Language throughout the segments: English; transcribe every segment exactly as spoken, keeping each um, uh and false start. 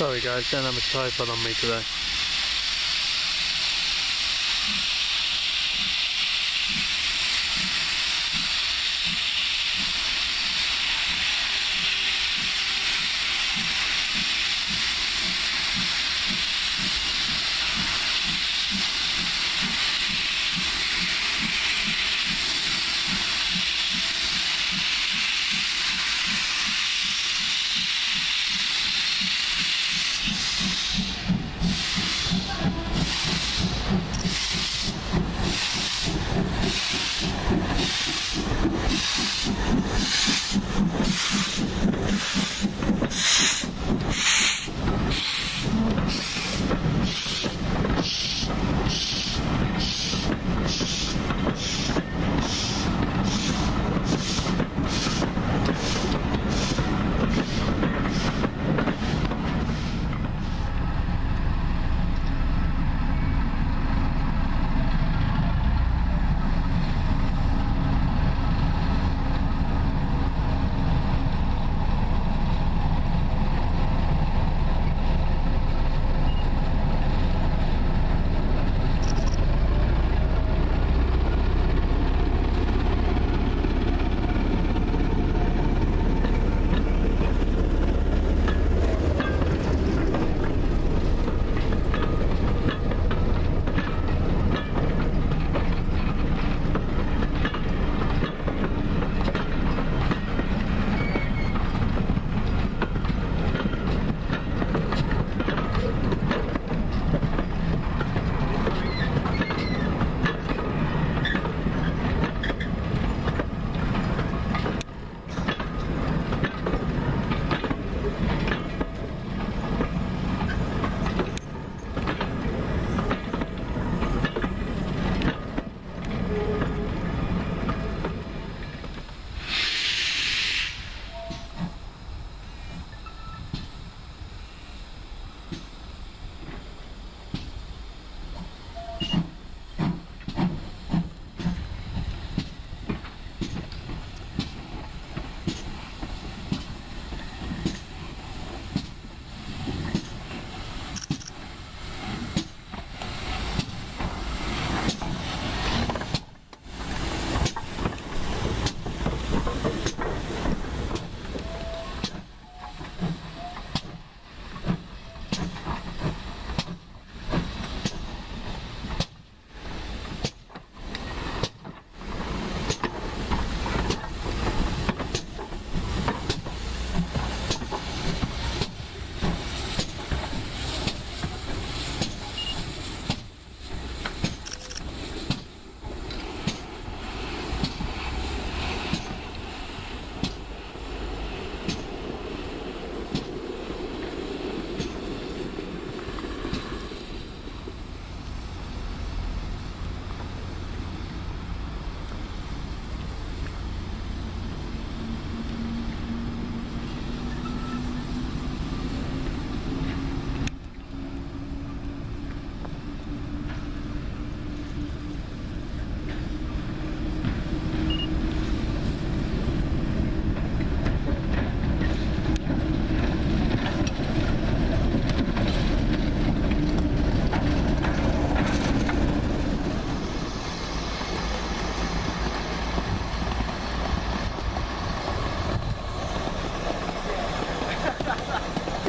Sorry guys, don't have a tripod on me today. You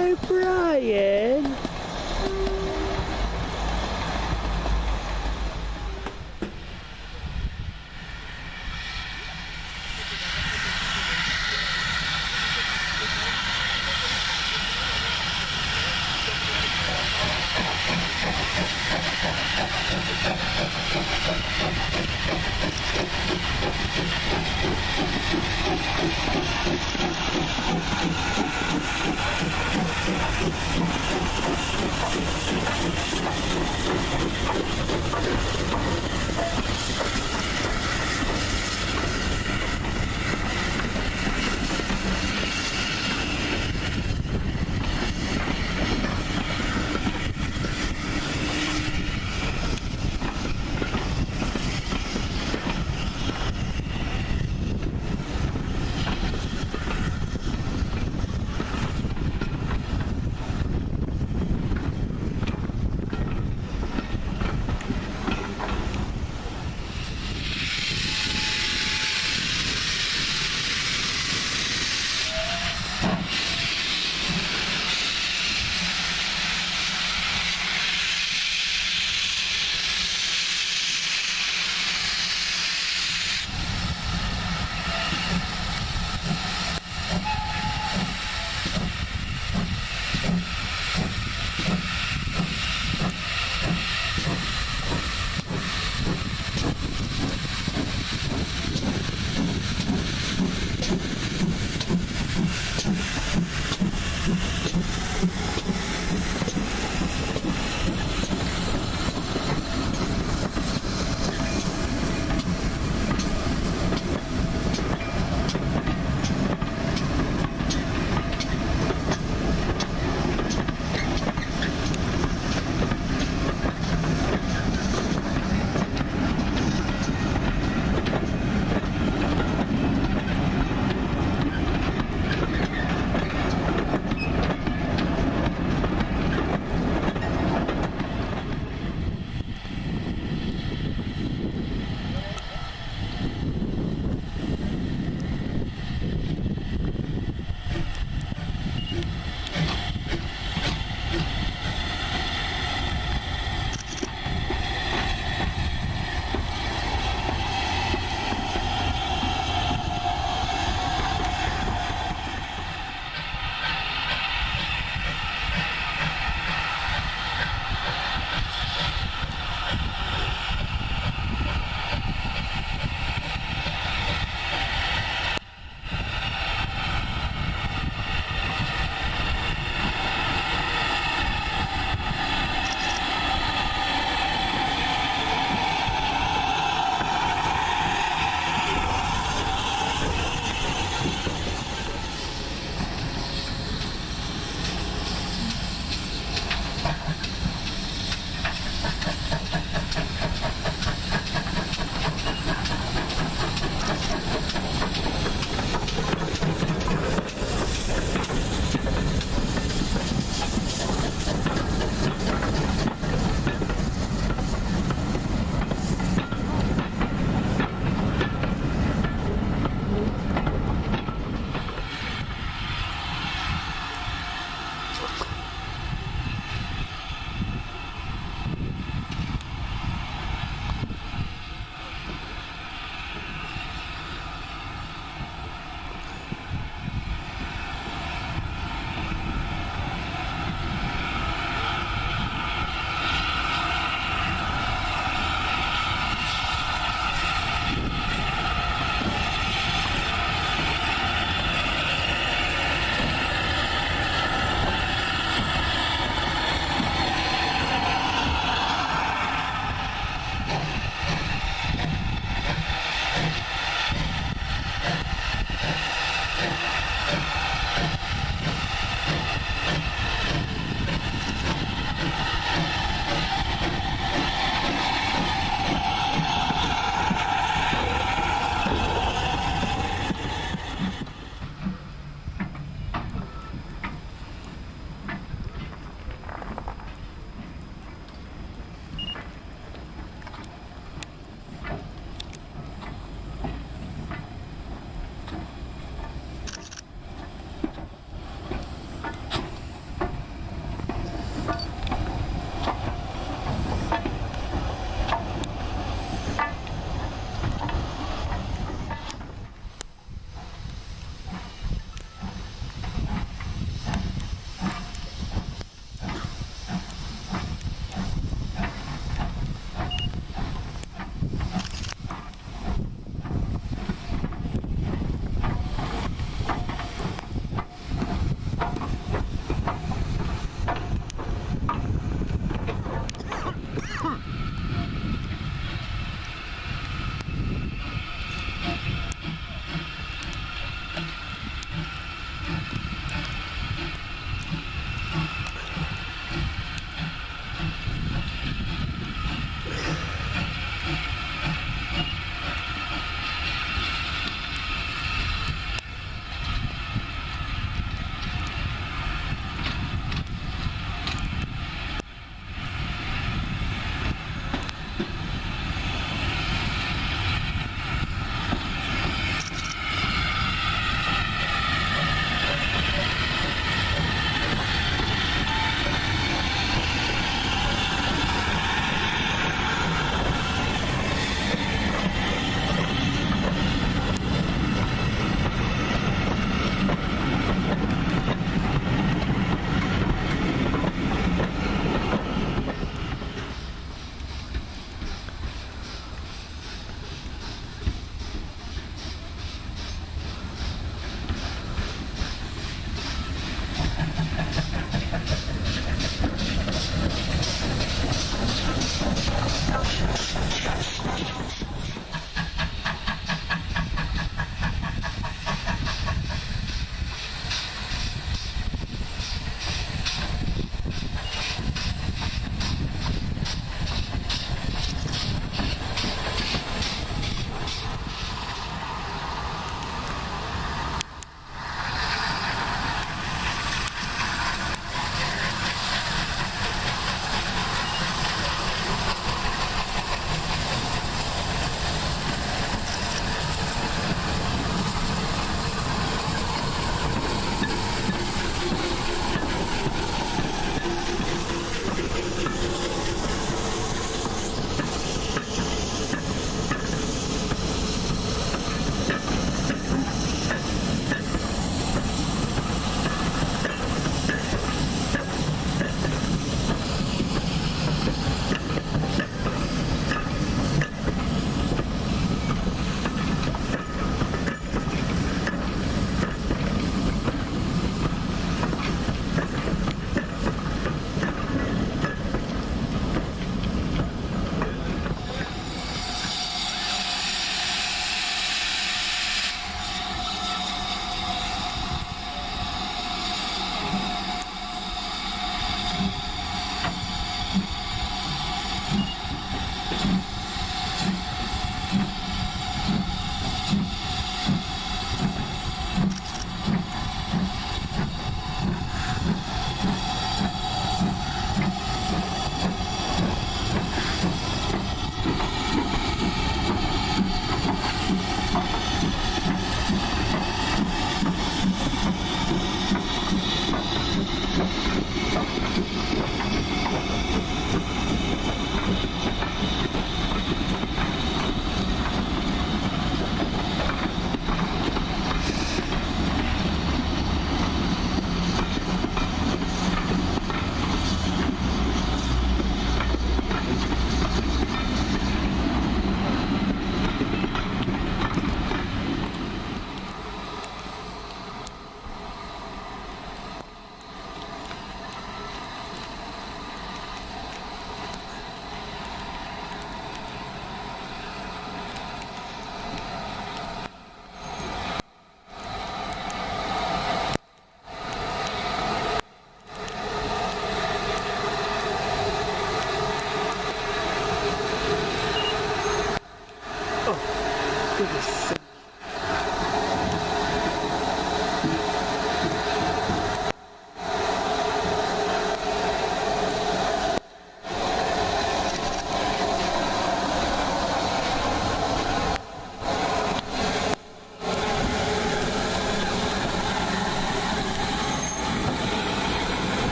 Hey, Brian. Thank you.